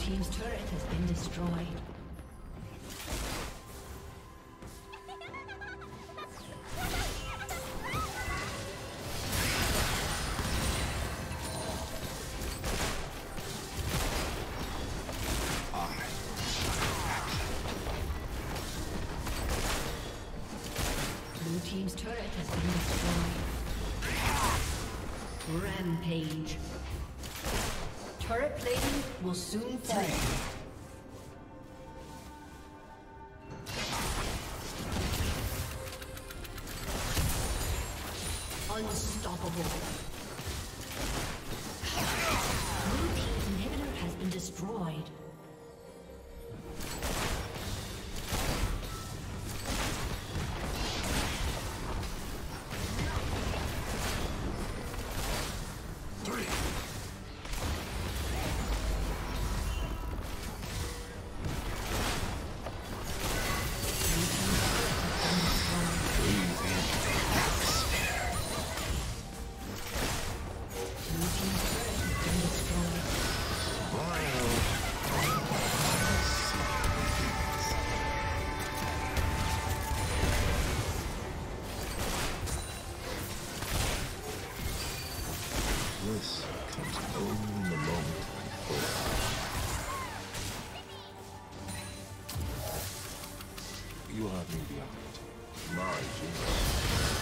Team's turret has been destroyed. Blue team's turret has been destroyed. Rampage. Turret plating will soon fall. You have me beyond my genius.